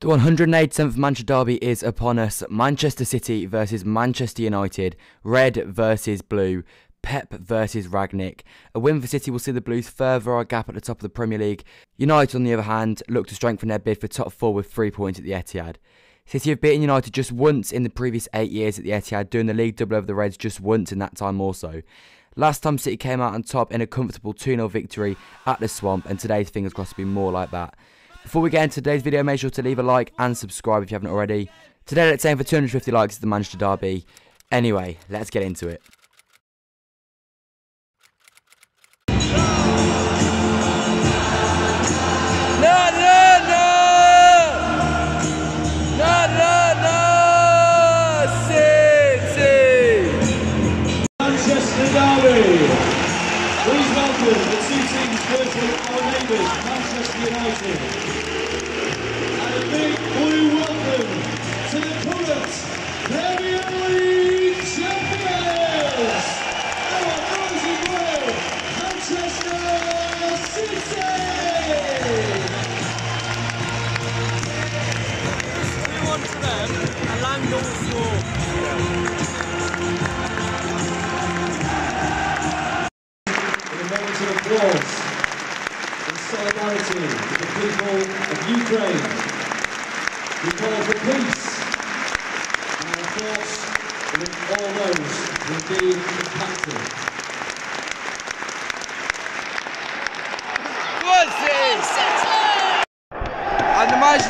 The 187th Manchester Derby is upon us. Manchester City versus Manchester United. Red versus blue. Pep versus Rangnick. A win for City will see the Blues further our gap at the top of the Premier League. United, on the other hand, look to strengthen their bid for top four with 3 points at the Etihad. City have beaten United just once in the previous 8 years at the Etihad, doing the league double over the Reds just once in that time also. Last time City came out on top in a comfortable 2-0 victory at the Swamp, and today's fingers crossed to be more like that. Before we get into today's video, make sure to leave a like and subscribe if you haven't already. Today let's aim for 250 likes at the Manchester Derby. Anyway, let's get into it.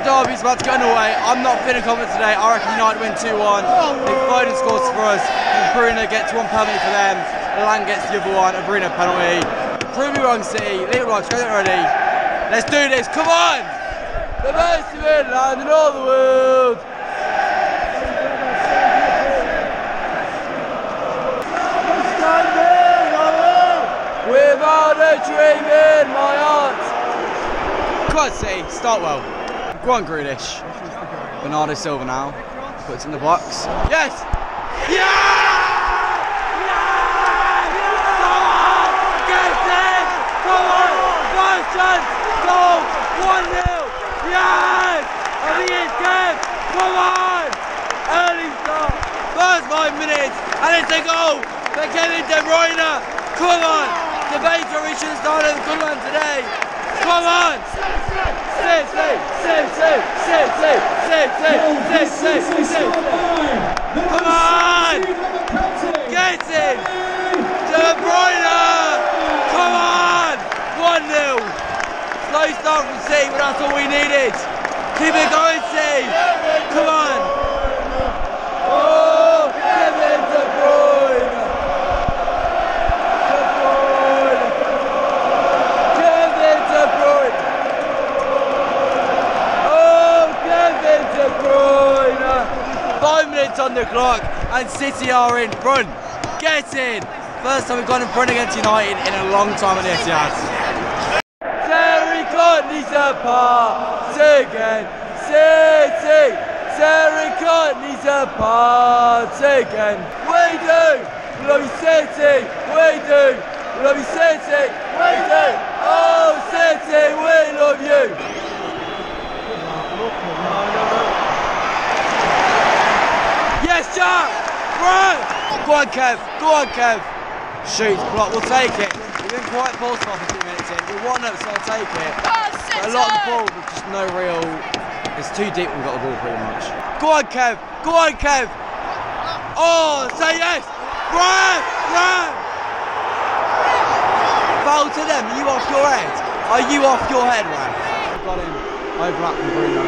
Derby's about to go away. I'm not feeling confident today. I reckon United win 2-1. If Foden scores for us, then Bruno gets one penalty for them. Lang gets the other one, a Bruno penalty. Prove me wrong, City. Leave it right, straight already. Let's do this. Come on! The best of England in all the world. Without a dream in my heart. Come on, City. Start well. Go on, Greenish. Bernardo Silva now. Puts in the box. Yes! Yeah! Yeah! Yeah! Come on! Get it! Come on! First chance! Go! 1-0! Yes! I think it's good! Come on! Early start! First 5 minutes! And it's a goal for Kevin De Bruyne! Come on! The Baker should have started the good one today! Come on! Save, come on! Get it! De Bruyne! Come on! 1-0! Slow start from City, but that's all we needed! Keep it going, City! Come on! Oh, Kevin De Bruyne! Bruyne. 5 minutes on the clock and City are in front. Get in! First time we've gone in front against United in a long time at the Etihad. Terry Courtney's apart again. City! Terry Courtney's apart again. We do! Love City! We do! Love City! We do! Oh City, we love you! Yes, Jack! Bro! Go on, Kev! Go on, Kev! Shoot, block, we'll take it. We've been quite false for 15 minutes in. We're 1 up, so I'll take it. But a lot of the ball, but just no real... It's too deep, we've got the ball pretty much. Go on, Kev! Go on, Kev! Oh, say yes! Bro! Bro! Foul to them, are you off your head? Are you off your head, man? Got him. Overlap from Bruno.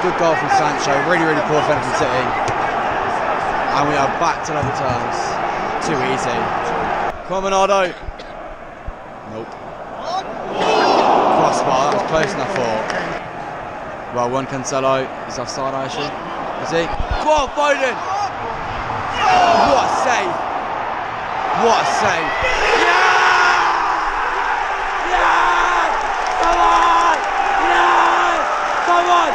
Good goal from Sancho, really, really poor defence from City. And we are back to level terms. Too easy. Come on, Bernardo. Nope. Crossbar, that was close enough for. Well, one Cancelo. He's offside, I assume. Is he? Go on, Foden! What a save! What a save! Yeah! Yeah! Come on! Yeah! Come on!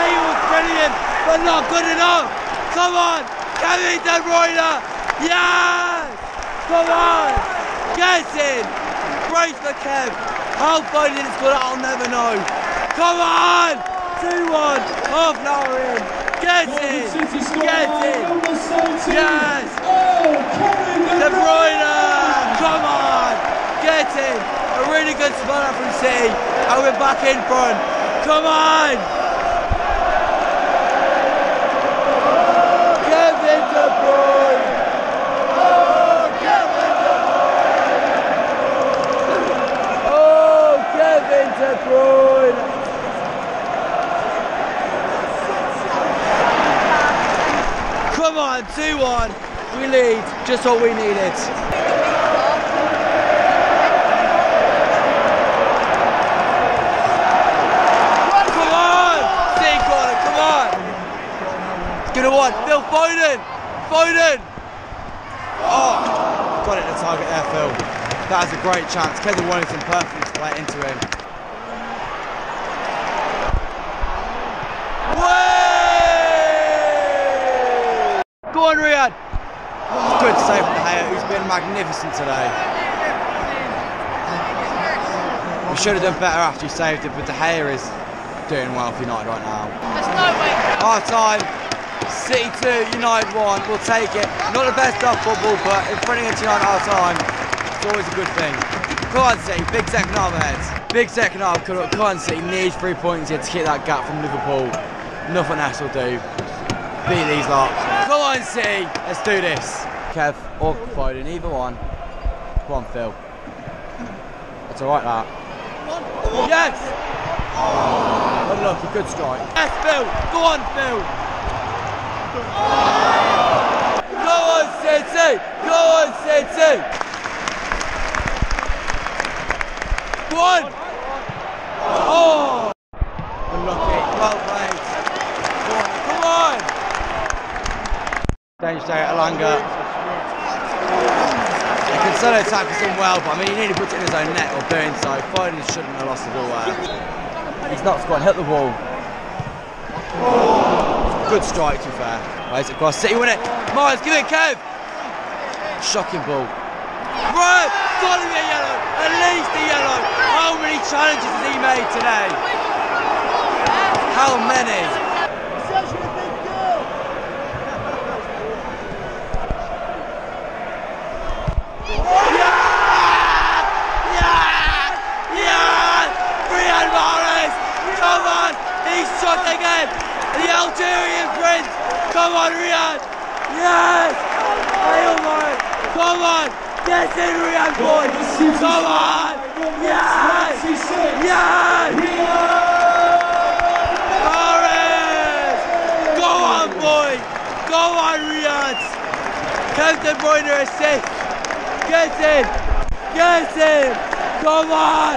He was brilliant, but not good enough. Come on, Kevin De Bruyne! Yes! Come on! Get in! Brace for Kev! How Foden is good, I'll never know. Come on! 2-1, half an hour in. Get in! Get in! Yes! De Bruyne! Come on! Get in! A really good spot from City, and we're back in front. Come on! Come on, 2-1, we lead, just what we needed. Come on, deep corner, come on. Give it one, Phil Foden, Oh, got it in the target there, Phil. That was a great chance, Kevin Warrington perfectly to play into him. Go on, Riyad! Oh, good save from De Gea, who's been magnificent today. We should have done better after he saved it, but De Gea is doing well for United right now. There's no way. Half time, City 2, United 1, we'll take it. Not the best of football, but in front against United half time, it's always a good thing. Come on, City, big second half ahead. Big second half, come on, City needs 3 points here to hit that gap from Liverpool. Nothing else will do. Beat these lot. Come on, City. Let's do this. Kev or Foden, either one. Come on, Phil. That's alright, that. Yes! Oh, unlucky, good strike. Yes, Phil. Go on, Phil. Go on, City. Go on, City. Go on. Oh! Unlucky. Well played. Come on. Dangerous day at Alanga. Cancelo tackles him well, but I mean, he nearly puts it in his own net or burn side. Foden shouldn't have lost the ball there. He's not scored, hit the wall. Oh, good strike, to be fair. Plays it across, City win it. Mahrez, give it, Kev. Shocking ball. Right, got him a yellow, at least a yellow. How many challenges has he made today? How many? Shot again, the Algerian prince. Come on, Riyad. Yes. Come on. Yes, in Riyad, boys. Come on. Yes. Yes. Mahrez. Go on, boy. Go on, Riyad. Kevin De Bruyne assist. Get in. Get in. Come on.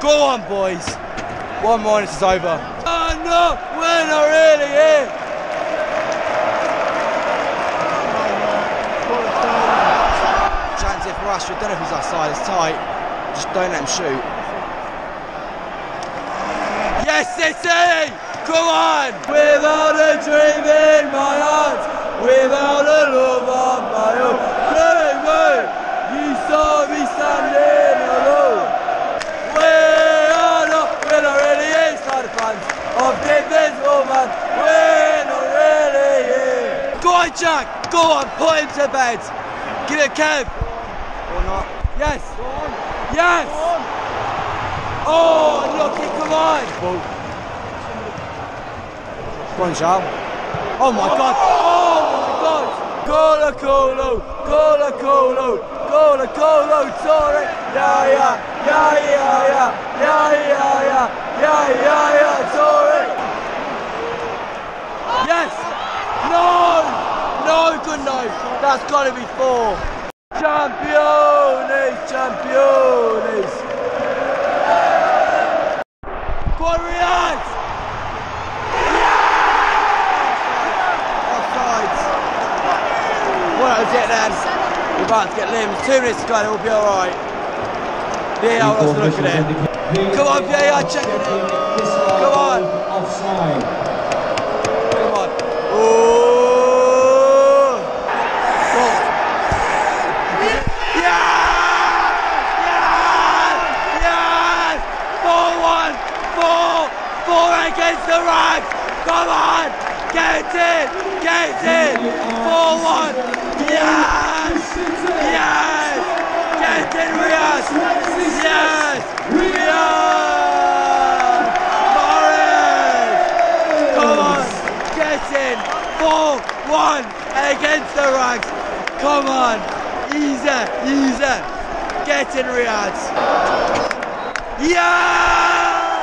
Go on, boys. 1 minute is over. Oh no, we're not really here. Chance here for Rashford. Don't know if he's outside. It's tight. Just don't let him shoot. Yes, City! Come on! Without a dream in my heart, without a love of my own, you saw me standing alone. We are not, we're not really inside fans of Defensible Man. We're not really here. Go on, Jack! Go on, put him to bed. Give it a Kev. Or not. Yes! Go on. Yes! Oh, look, come on! Go on, Charles. Oh my God! Oh my God! Colo, Colo, Colo, Colo, Colo, Torre! Yeah, yeah, yeah, yeah, yeah, yeah, yeah, yeah, yeah, yeah, Torre! Yes! No! No, good night. That's gotta be four. Champions, champions. Get them. We're about to get limbs. 2 minutes to go, it'll be alright. VAR wants to look at it. Come on, VAR, check it. Come on. Offside. Come on. Oh. Yes! Yes! Yes! 4-1. 4-4 against the Rags. Come on. Get it. Get it. 4-1. Yes! Yes! Get in, Riyad! Yes! Riyad! Mahrez! Come on! Get in! 4-1 against the Rags! Come on! Easy! Easy! Get in, Riyad! Yes!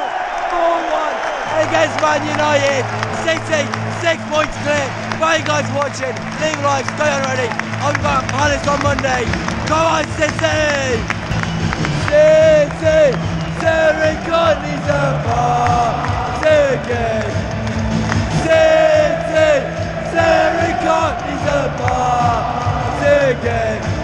4-1 against Man United! City, 6 points clear! Thank you guys for watching, leave likes, stay on ready, I'm back, Palace on Monday, come on City! City, Serikoni Zapa, Serikoni, City, Serikoni Zapa, Serikoni.